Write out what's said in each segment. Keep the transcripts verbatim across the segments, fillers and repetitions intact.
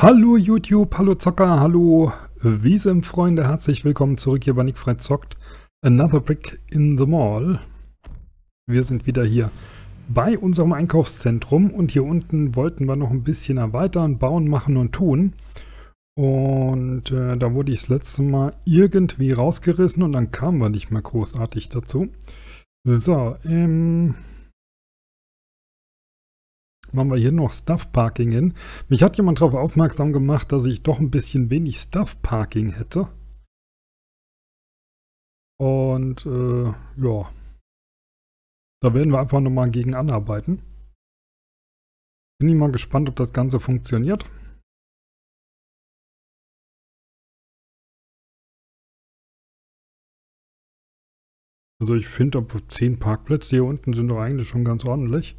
Hallo YouTube, hallo Zocker, hallo Wiesem-Freunde, herzlich willkommen zurück hier bei NickFreiZockt, Another Brick in the Mall. Wir sind wieder hier bei unserem Einkaufszentrum und hier unten wollten wir noch ein bisschen erweitern, bauen, machen und tun. Und äh, da wurde ich das letzte Mal irgendwie rausgerissen und dann kamen wir nicht mehr großartig dazu. So, ähm... machen wir hier noch Stuff-Parking hin. Mich hat jemand darauf aufmerksam gemacht, dass ich doch ein bisschen wenig Stuff-Parking hätte. Und äh, ja, da werden wir einfach nochmal gegen anarbeiten. Bin ich mal gespannt, ob das Ganze funktioniert. Also ich finde, ab zehn Parkplätze hier unten sind doch eigentlich schon ganz ordentlich.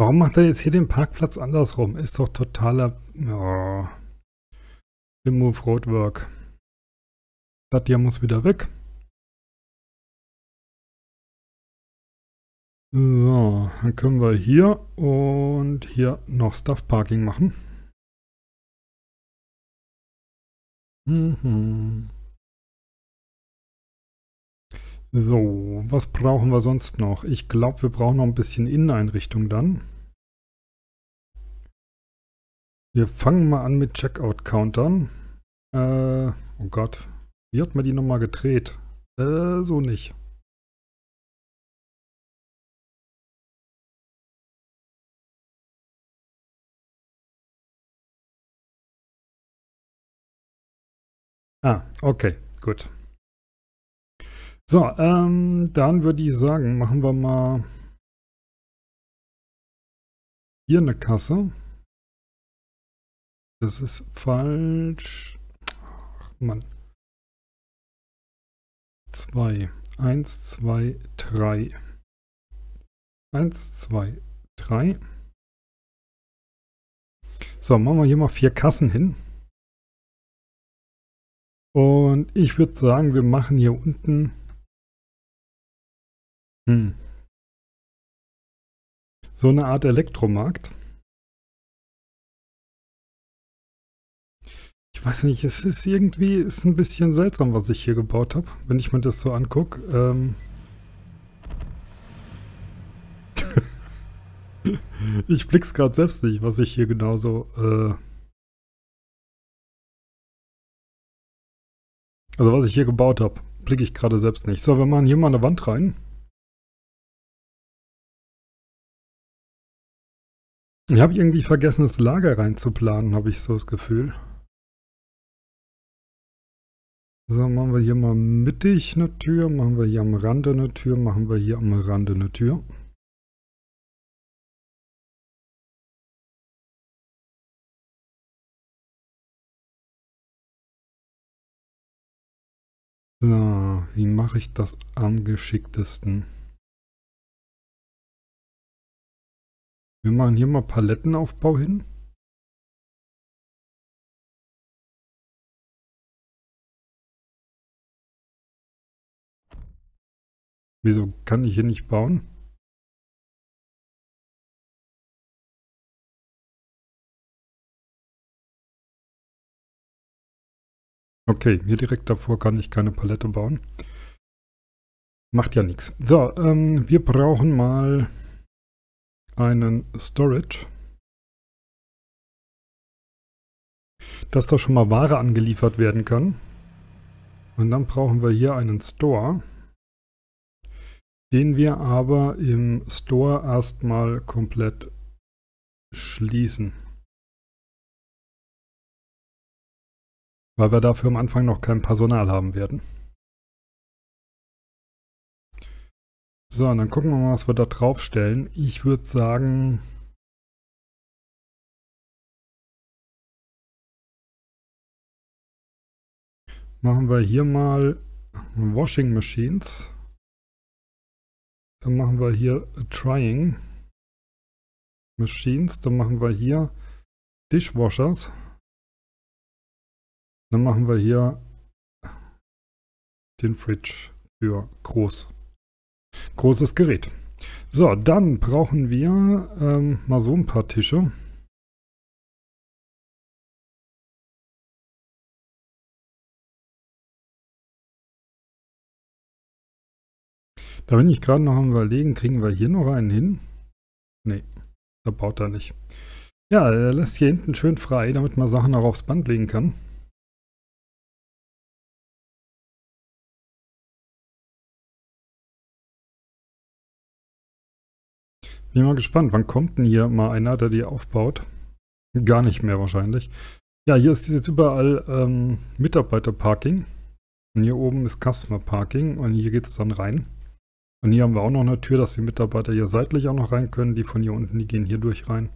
Warum macht er jetzt hier den Parkplatz andersrum? Ist doch totaler... Oh. Remove Roadwork. Das hier muss wieder weg. So, dann können wir hier und hier noch Stuff Parking machen. Mhm. So, was brauchen wir sonst noch? Ich glaube, wir brauchen noch ein bisschen Inneneinrichtung dann. Wir fangen mal an mit Checkout-Countern. Äh, oh Gott, wie hat man die nochmal gedreht? Äh, so nicht. Ah, okay, gut. So, ähm, dann würde ich sagen, machen wir mal hier eine Kasse. Das ist falsch. Ach Mann. zwei. eins, zwei, drei. eins, zwei, drei. So, machen wir hier mal vier Kassen hin. Und ich würde sagen, wir machen hier unten... so eine Art Elektromarkt. Ich weiß nicht, es ist irgendwie ist ein bisschen seltsam, was ich hier gebaut habe, wenn ich mir das so angucke. Ähm ich blick's gerade selbst nicht, was ich hier genauso... Äh also was ich hier gebaut habe, blicke ich gerade selbst nicht. So, wir machen hier mal eine Wand rein. Ich habe irgendwie vergessen, das Lager reinzuplanen, habe ich so das Gefühl. So, machen wir hier mal mittig eine Tür, machen wir hier am Rande eine Tür, machen wir hier am Rande eine Tür. So, wie mache ich das am geschicktesten? Wir machen hier mal Palettenaufbau hin. Wieso kann ich hier nicht bauen? Okay, hier direkt davor kann ich keine Palette bauen. Macht ja nichts. So, ähm, wir brauchen mal... einen Storage. Dass da schon mal Ware angeliefert werden kann. Und dann brauchen wir hier einen Store, den wir aber im Store erstmal komplett schließen. Weil wir dafür am Anfang noch kein Personal haben werden. So, und dann gucken wir mal, was wir da draufstellen. Ich würde sagen, machen wir hier mal Washing Machines. Dann machen wir hier Drying Machines. Dann machen wir hier Dishwashers. Dann machen wir hier den Fridge für groß. großes Gerät. So, dann brauchen wir ähm, mal so ein paar Tische. Da bin ich gerade noch am Überlegen, kriegen wir hier noch einen hin? Nee, da baut er nicht. Ja, er lässt hier hinten schön frei, damit man Sachen auch aufs Band legen kann. Bin mal gespannt, wann kommt denn hier mal einer, der die aufbaut? Gar nicht mehr wahrscheinlich. Ja, hier ist jetzt überall ähm, Mitarbeiterparking. Und hier oben ist Customer Parking und hier geht es dann rein. Und hier haben wir auch noch eine Tür, dass die Mitarbeiter hier seitlich auch noch rein können. Die von hier unten, die gehen hier durch rein.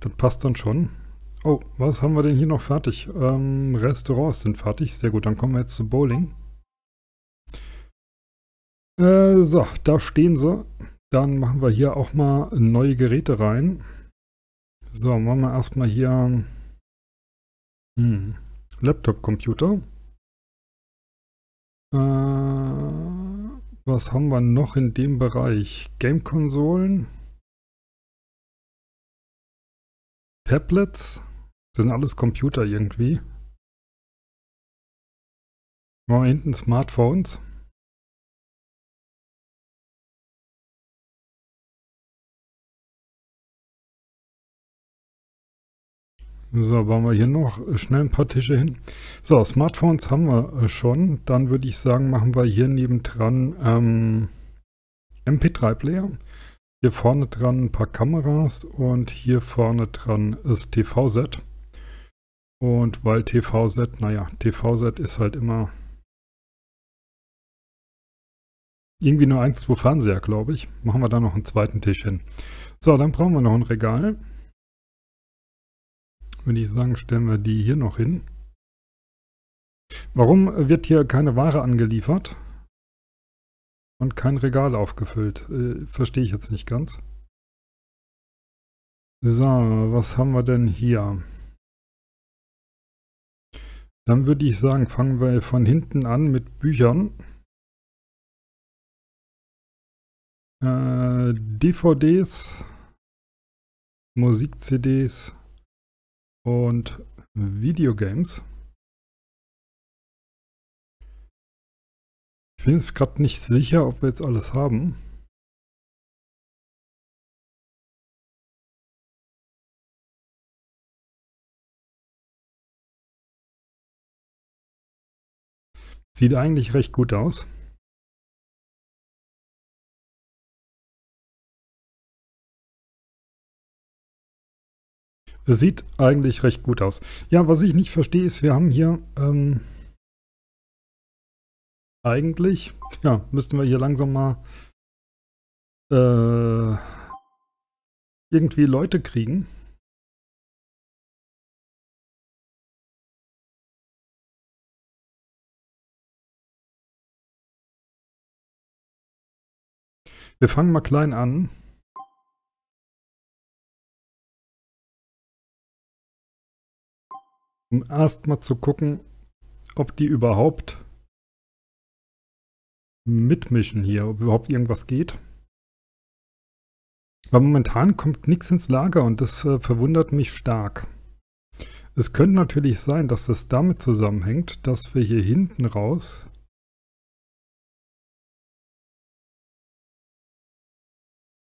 Das passt dann schon. Oh, was haben wir denn hier noch fertig? Ähm, Restaurants sind fertig. Sehr gut, dann kommen wir jetzt zu Bowling. Äh, so, da stehen sie. Dann machen wir hier auch mal neue Geräte rein. So, machen wir erstmal hier hm, Laptop-Computer. Äh... Was haben wir noch in dem Bereich? Game-Konsolen, Tablets, das sind alles Computer irgendwie. Machen wir hinten Smartphones. So, bauen wir hier noch schnell ein paar Tische hin. So, Smartphones haben wir schon. Dann würde ich sagen, machen wir hier nebendran ähm, M P drei Player. Hier vorne dran ein paar Kameras und hier vorne dran ist T V-Set. Und weil T V-Set, naja, T V-Set ist halt immer irgendwie nur ein, zwei Fernseher, glaube ich. Machen wir da noch einen zweiten Tisch hin. So, dann brauchen wir noch ein Regal. Würde ich sagen, stellen wir die hier noch hin. Warum wird hier keine Ware angeliefert und kein Regal aufgefüllt? Äh, verstehe ich jetzt nicht ganz. So, was haben wir denn hier? Dann würde ich sagen, fangen wir von hinten an mit Büchern. Äh, D V Ds, Musik-C Ds. Und Videogames. Ich bin jetzt gerade nicht sicher, ob wir jetzt alles haben. Sieht eigentlich recht gut aus. Sieht eigentlich recht gut aus. Ja, was ich nicht verstehe, ist, wir haben hier ähm, eigentlich, ja, müssten wir hier langsam mal äh, irgendwie Leute kriegen. Wir fangen mal klein an. Um erstmal zu gucken, ob die überhaupt mitmischen hier, ob überhaupt irgendwas geht. Weil momentan kommt nichts ins Lager und das äh, verwundert mich stark. Es könnte natürlich sein, dass das damit zusammenhängt, dass wir hier hinten raus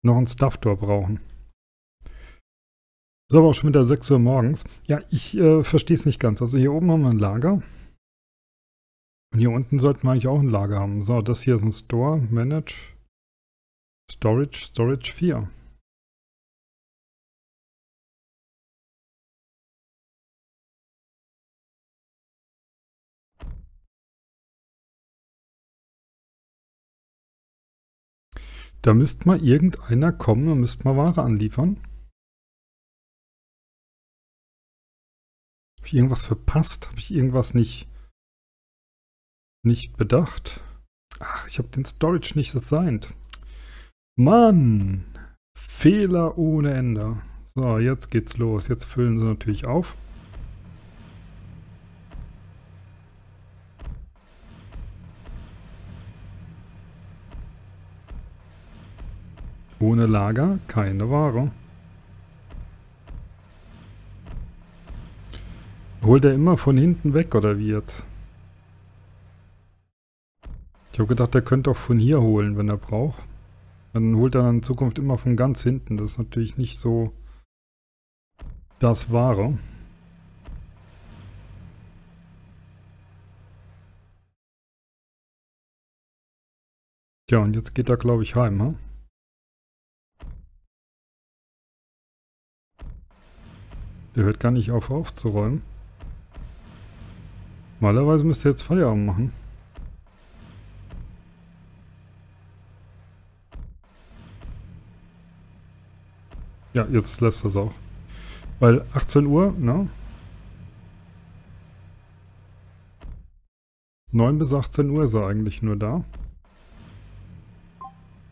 noch einen Stuffdoor brauchen. So, aber auch schon wieder sechs Uhr morgens. Ja, ich äh, verstehe es nicht ganz. Also hier oben haben wir ein Lager. Und hier unten sollten wir eigentlich auch ein Lager haben. So, das hier ist ein Store, Manage, Storage, Storage vier. Da müsste mal irgendeiner kommen und müsste mal Ware anliefern. Habe ich irgendwas verpasst? Habe ich irgendwas nicht, nicht bedacht? Ach, ich habe den Storage nicht designt. Mann! Fehler ohne Ende. So, jetzt geht's los. Jetzt füllen sie natürlich auf. Ohne Lager keine Ware. Holt er immer von hinten weg, oder wie jetzt? Ich habe gedacht, er könnte auch von hier holen, wenn er braucht. Dann holt er dann in Zukunft immer von ganz hinten. Das ist natürlich nicht so das Wahre. Tja, und jetzt geht er, glaube ich, heim, ha? Der hört gar nicht auf, aufzuräumen. Normalerweise müsste er jetzt Feierabend machen. Ja, jetzt lässt er es auch. Weil achtzehn Uhr, ne? neun bis achtzehn Uhr ist er eigentlich nur da.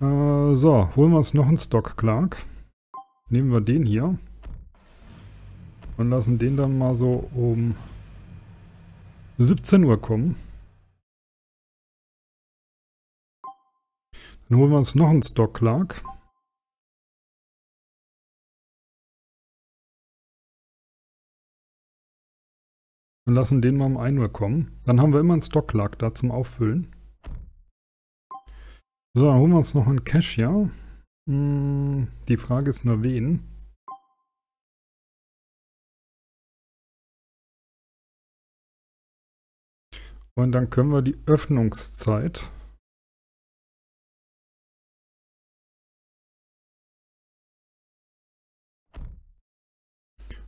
Äh, so, holen wir uns noch einen Stock, Clark. Nehmen wir den hier. Und lassen den dann mal so um siebzehn Uhr kommen. Dann holen wir uns noch einen Stock, Clark. Und lassen den mal um ein Uhr kommen. Dann haben wir immer einen Stock, Clark, da zum Auffüllen. So, dann holen wir uns noch einen Cashier. Hm, die Frage ist nur, wen. Und dann können wir die Öffnungszeit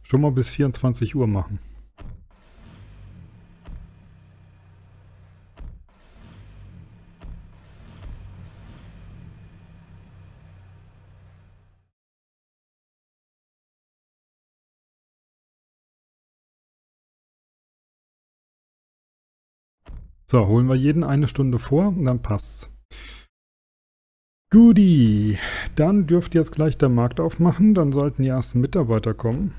schon mal bis vierundzwanzig Uhr machen. So, holen wir jeden eine Stunde vor und dann passt's. Guti, dann dürfte jetzt gleich der Markt aufmachen, dann sollten die ersten Mitarbeiter kommen.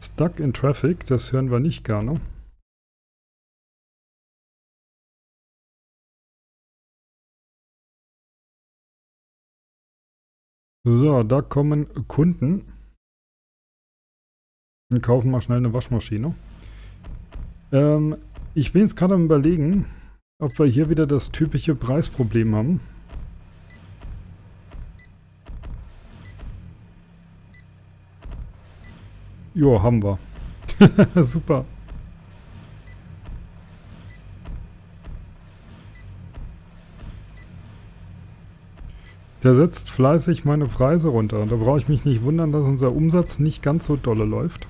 Stuck in Traffic, das hören wir nicht gerne. So, da kommen Kunden. Wir kaufen mal schnell eine Waschmaschine. Ähm... Ich bin jetzt gerade am Überlegen, ob wir hier wieder das typische Preisproblem haben. Jo, haben wir. Super. Der setzt fleißig meine Preise runter. Da brauche ich mich nicht wundern, dass unser Umsatz nicht ganz so dolle läuft.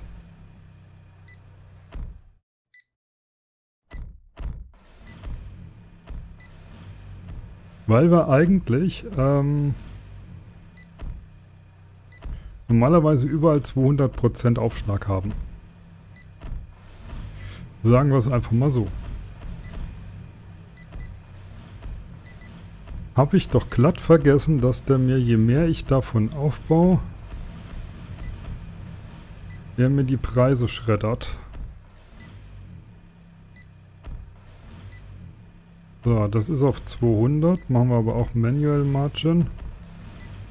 Weil wir eigentlich ähm, normalerweise überall zweihundert Prozent Aufschlag haben. Sagen wir es einfach mal so. Habe ich doch glatt vergessen, dass der mir, je mehr ich davon aufbaue, der mir die Preise schreddert. So, das ist auf zweihundert, machen wir aber auch Manual Margin,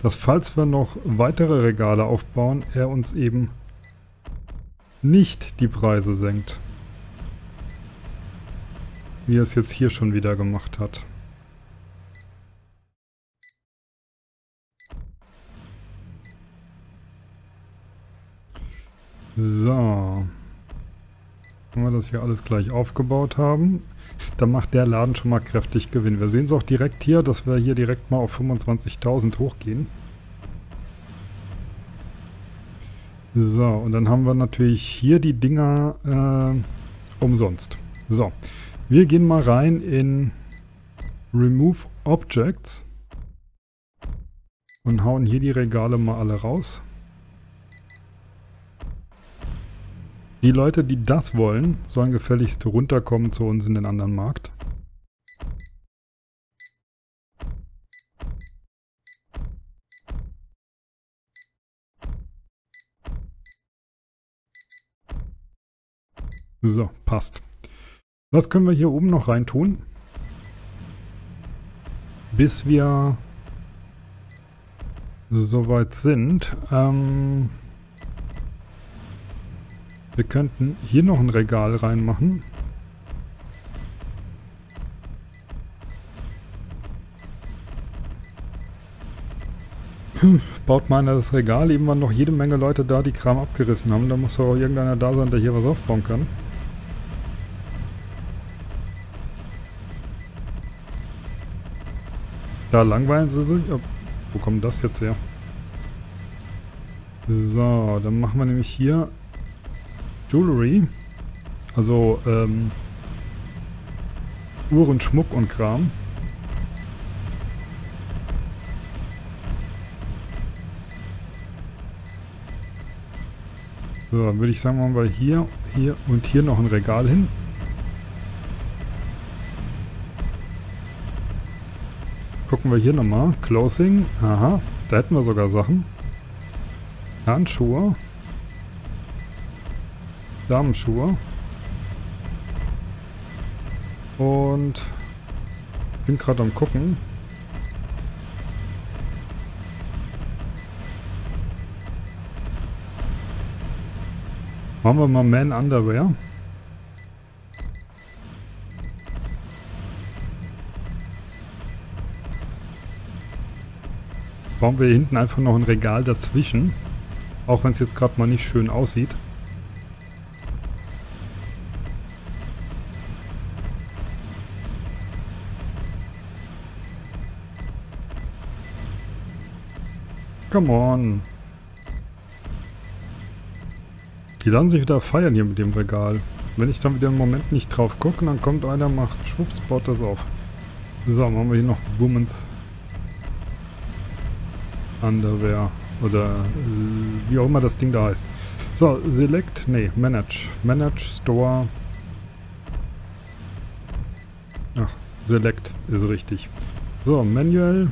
dass falls wir noch weitere Regale aufbauen, er uns eben nicht die Preise senkt, wie er es jetzt hier schon wieder gemacht hat. So. Wenn wir das hier alles gleich aufgebaut haben, dann macht der Laden schon mal kräftig Gewinn. Wir sehen es auch direkt hier, dass wir hier direkt mal auf fünfundzwanzigtausend hochgehen. So, und dann haben wir natürlich hier die Dinger äh, umsonst. So, wir gehen mal rein in Remove Objects und hauen hier die Regale mal alle raus. Die Leute, die das wollen, sollen gefälligst runterkommen zu uns in den anderen Markt. So, passt. Was können wir hier oben noch reintun? Bis wir soweit sind. Ähm, wir könnten hier noch ein Regal reinmachen. Baut mal einer das Regal. Eben waren noch jede Menge Leute da, die Kram abgerissen haben. Da muss doch auch irgendeiner da sein, der hier was aufbauen kann. Da langweilen sie sich. Oh, wo kommt das jetzt her? So, dann machen wir nämlich hier Jewelry. Also ähm, Uhren, Schmuck und Kram. So, dann würde ich sagen, machen wir hier, hier und hier noch ein Regal hin. Gucken wir hier nochmal. Closing. Aha, da hätten wir sogar Sachen. Handschuhe. Damenschuhe. Und bin gerade am Gucken. Machen wir mal Man Underwear. Bauen wir hier hinten einfach noch ein Regal dazwischen. Auch wenn es jetzt gerade mal nicht schön aussieht. Come on. Die lassen sich wieder feiern hier mit dem Regal. Wenn ich dann wieder im Moment nicht drauf gucke, dann kommt einer, macht schwupps, baut das auf. So, machen wir hier noch Women's Underwear oder äh, wie auch immer das Ding da heißt. So, Select, nee, Manage. Manage, Store. Ach, Select ist richtig. So, Manual.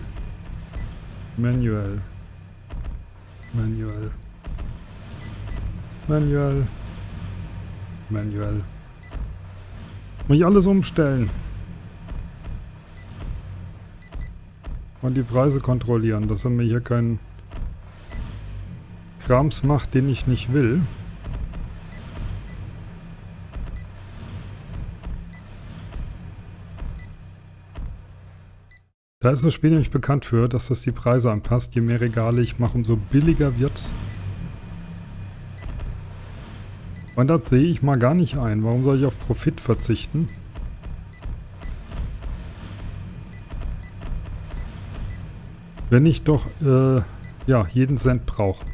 Manual. Manual. Manual. Manual. Muss ich alles umstellen. Und die Preise kontrollieren, dass er mir hier keinen Krams macht, den ich nicht will. Da ist das Spiel nämlich bekannt für, dass das die Preise anpasst. Je mehr Regale ich mache, umso billiger wird. Und das sehe ich mal gar nicht ein. Warum soll ich auf Profit verzichten? Wenn ich doch äh, ja, jeden Cent brauche.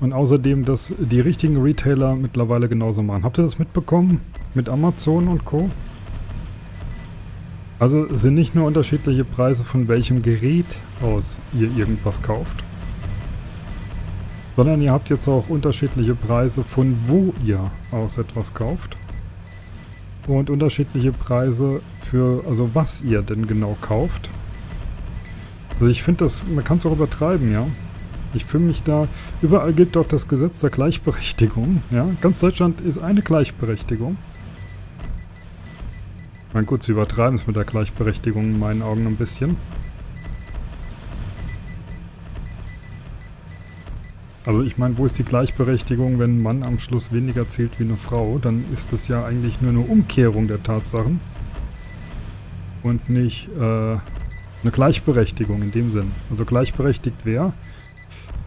Und außerdem, dass die richtigen Retailer mittlerweile genauso machen. Habt ihr das mitbekommen? Mit Amazon und Co. Also sind nicht nur unterschiedliche Preise, von welchem Gerät aus ihr irgendwas kauft. Sondern ihr habt jetzt auch unterschiedliche Preise, von wo ihr aus etwas kauft. Und unterschiedliche Preise für, also was ihr denn genau kauft. Also ich finde das, man kann es auch übertreiben, ja. Ich fühle mich da, überall gilt doch das Gesetz der Gleichberechtigung, ja. Ganz Deutschland ist eine Gleichberechtigung. Ich meine, gut, sie übertreiben es mit der Gleichberechtigung in meinen Augen ein bisschen. Also ich meine, wo ist die Gleichberechtigung, wenn ein Mann am Schluss weniger zählt wie eine Frau? Dann ist das ja eigentlich nur eine Umkehrung der Tatsachen. Und nicht, äh... eine Gleichberechtigung in dem Sinn. Also gleichberechtigt wäre,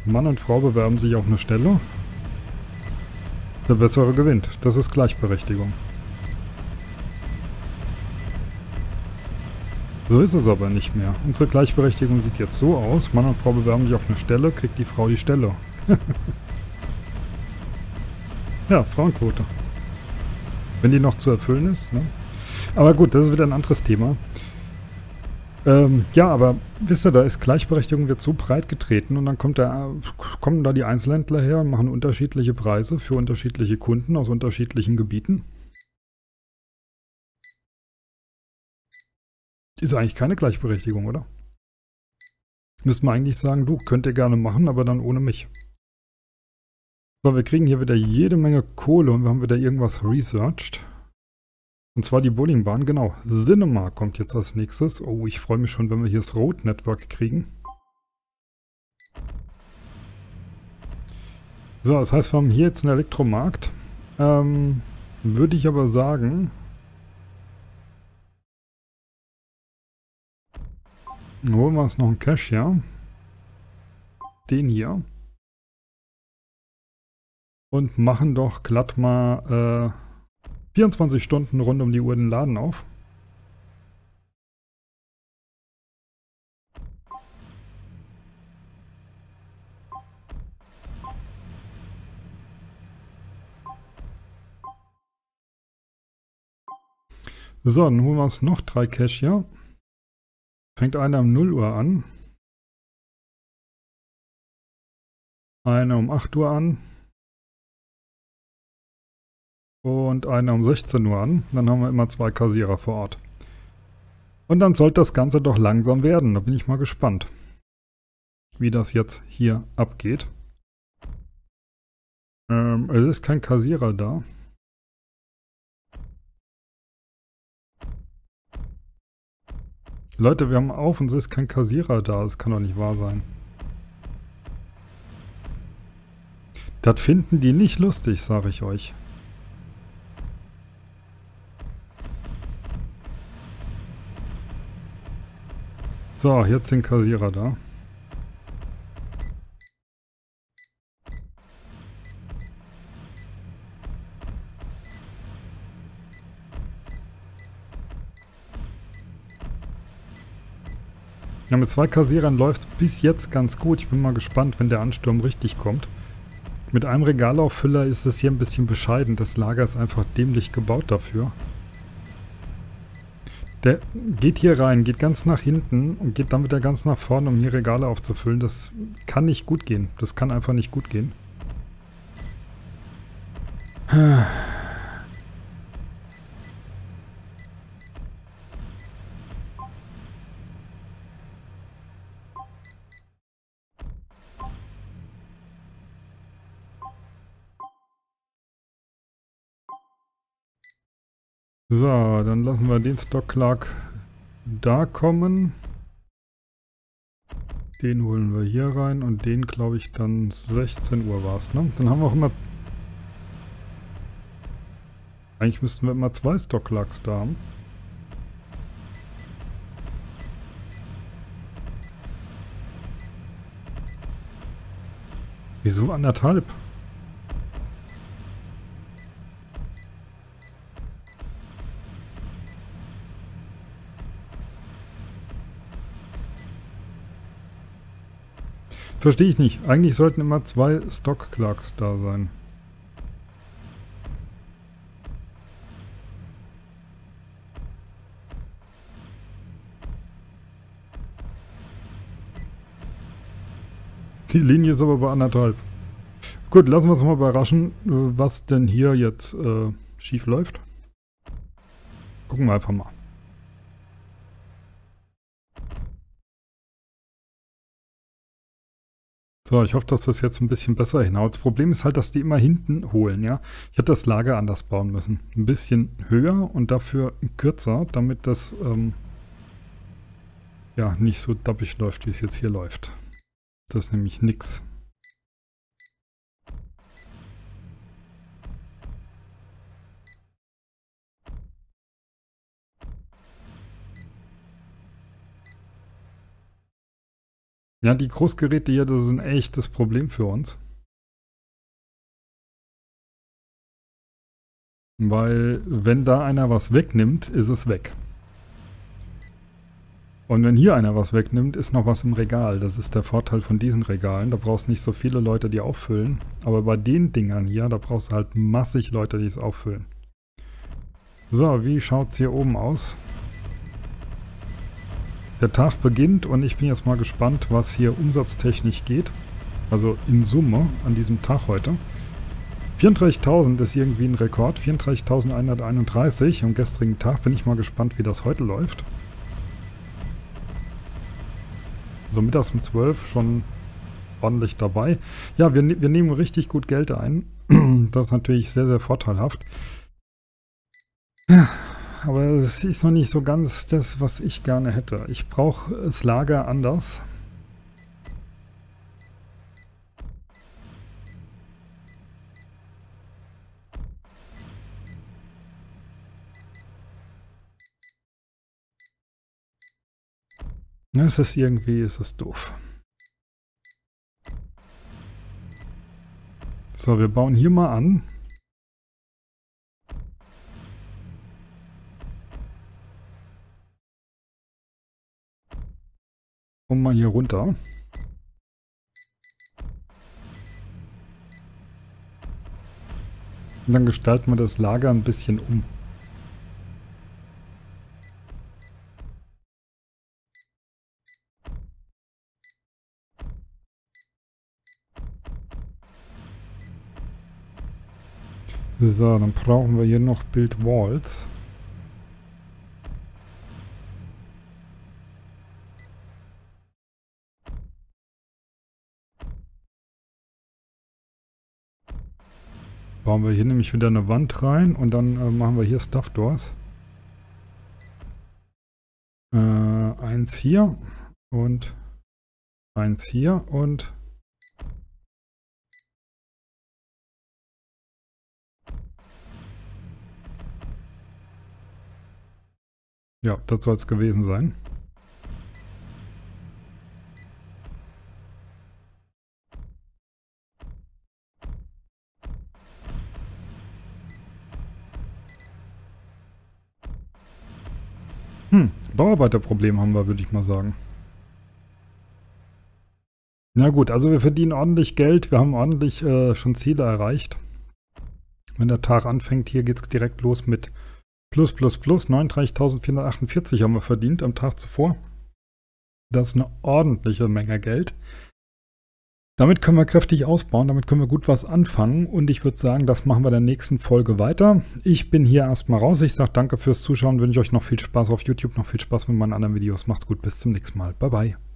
Mann und Frau bewerben sich auf eine Stelle, der Bessere gewinnt. Das ist Gleichberechtigung. So ist es aber nicht mehr. Unsere Gleichberechtigung sieht jetzt so aus, Mann und Frau bewerben sich auf eine Stelle, kriegt die Frau die Stelle. Ja, Frauenquote. Wenn die noch zu erfüllen ist, ne? Aber gut, das ist wieder ein anderes Thema. Ähm, ja, aber wisst ihr, da ist Gleichberechtigung wird so breit getreten und dann kommt da, kommen da die Einzelhändler her und machen unterschiedliche Preise für unterschiedliche Kunden aus unterschiedlichen Gebieten. Ist eigentlich keine Gleichberechtigung, oder? Müsste man eigentlich sagen, du, könnt ihr gerne machen, aber dann ohne mich. So, wir kriegen hier wieder jede Menge Kohle und wir haben wieder irgendwas researched. Und zwar die Bowlingbahn, genau. Cinema kommt jetzt als nächstes. Oh, ich freue mich schon, wenn wir hier das Road Network kriegen. So, das heißt, wir haben hier jetzt einen Elektromarkt. Ähm, würde ich aber sagen... Holen wir uns noch einen Cache, ja. Den hier. Und machen doch glatt mal äh, vierundzwanzig Stunden rund um die Uhr den Laden auf. So, dann holen wir uns noch drei Cache, ja. Fängt einer um null Uhr an. Einer um acht Uhr an. Und einer um sechzehn Uhr an. Dann haben wir immer zwei Kassierer vor Ort. Und dann sollte das Ganze doch langsam werden. Da bin ich mal gespannt, wie das jetzt hier abgeht. Ähm, es ist kein Kassierer da. Leute, wir haben auf und es ist kein Kassierer da. Das kann doch nicht wahr sein. Das finden die nicht lustig, sage ich euch. So, jetzt sind Kassierer da. Ja, mit zwei Kassierern läuft es bis jetzt ganz gut. Ich bin mal gespannt, wenn der Ansturm richtig kommt. Mit einem Regalauffüller ist es hier ein bisschen bescheiden. Das Lager ist einfach dämlich gebaut dafür. Der geht hier rein, geht ganz nach hinten und geht dann wieder ganz nach vorne, um hier Regale aufzufüllen. Das kann nicht gut gehen. Das kann einfach nicht gut gehen. So, dann lassen wir den Stockclerk da kommen. Den holen wir hier rein und den, glaube ich, dann sechzehn Uhr war es, ne? Dann haben wir auch immer... Eigentlich müssten wir immer zwei Stockclerks da haben. Wieso anderthalb? Verstehe ich nicht. Eigentlich sollten immer zwei Stockclerks da sein. Die Linie ist aber bei anderthalb. Gut, lassen wir uns mal überraschen, was denn hier jetzt äh, schief läuft. Gucken wir einfach mal. So, ich hoffe, dass das jetzt ein bisschen besser hinhaut. Das Problem ist halt, dass die immer hinten holen, ja. Ich hätte das Lager anders bauen müssen. Ein bisschen höher und dafür kürzer, damit das ähm, ja nicht so dappig läuft, wie es jetzt hier läuft. Das ist nämlich nix. Ja, die Großgeräte hier, das ist ein echtes Problem für uns. Weil, wenn da einer was wegnimmt, ist es weg. Und wenn hier einer was wegnimmt, ist noch was im Regal. Das ist der Vorteil von diesen Regalen. Da brauchst du nicht so viele Leute, die auffüllen. Aber bei den Dingern hier, da brauchst du halt massig Leute, die es auffüllen. So, wie schaut es hier oben aus? Der Tag beginnt und ich bin jetzt mal gespannt, was hier umsatztechnisch geht. Also in Summe an diesem Tag heute. vierunddreißigtausend ist irgendwie ein Rekord. vierunddreißigtausendeinhunderteinunddreißig am gestrigen Tag. Bin ich mal gespannt, wie das heute läuft. So mittags um zwölf schon ordentlich dabei. Ja, wir, wir nehmen richtig gut Geld ein. Das ist natürlich sehr, sehr vorteilhaft. Ja. Aber es ist noch nicht so ganz das, was ich gerne hätte. Ich brauche das Lager anders. Das ist irgendwie, ist das doof. So, wir bauen hier mal an. Und mal hier runter. Und dann gestalten wir das Lager ein bisschen um. So, dann brauchen wir hier noch Build Walls. Bauen wir hier nämlich wieder eine Wand rein und dann äh, machen wir hier Stuff Doors. Äh, eins hier und eins hier und ja, das soll es gewesen sein. Hm, Bauarbeiterproblem haben wir, würde ich mal sagen. Na gut, also wir verdienen ordentlich Geld, wir haben ordentlich äh, schon Ziele erreicht. Wenn der Tag anfängt, hier geht es direkt los mit plus, plus, plus, neununddreißigtausendvierhundertachtundvierzig haben wir verdient am Tag zuvor. Das ist eine ordentliche Menge Geld. Damit können wir kräftig ausbauen, damit können wir gut was anfangen und ich würde sagen, das machen wir in der nächsten Folge weiter. Ich bin hier erstmal raus, ich sage danke fürs Zuschauen, wünsche euch noch viel Spaß auf YouTube, noch viel Spaß mit meinen anderen Videos. Macht's gut, bis zum nächsten Mal. Bye, bye.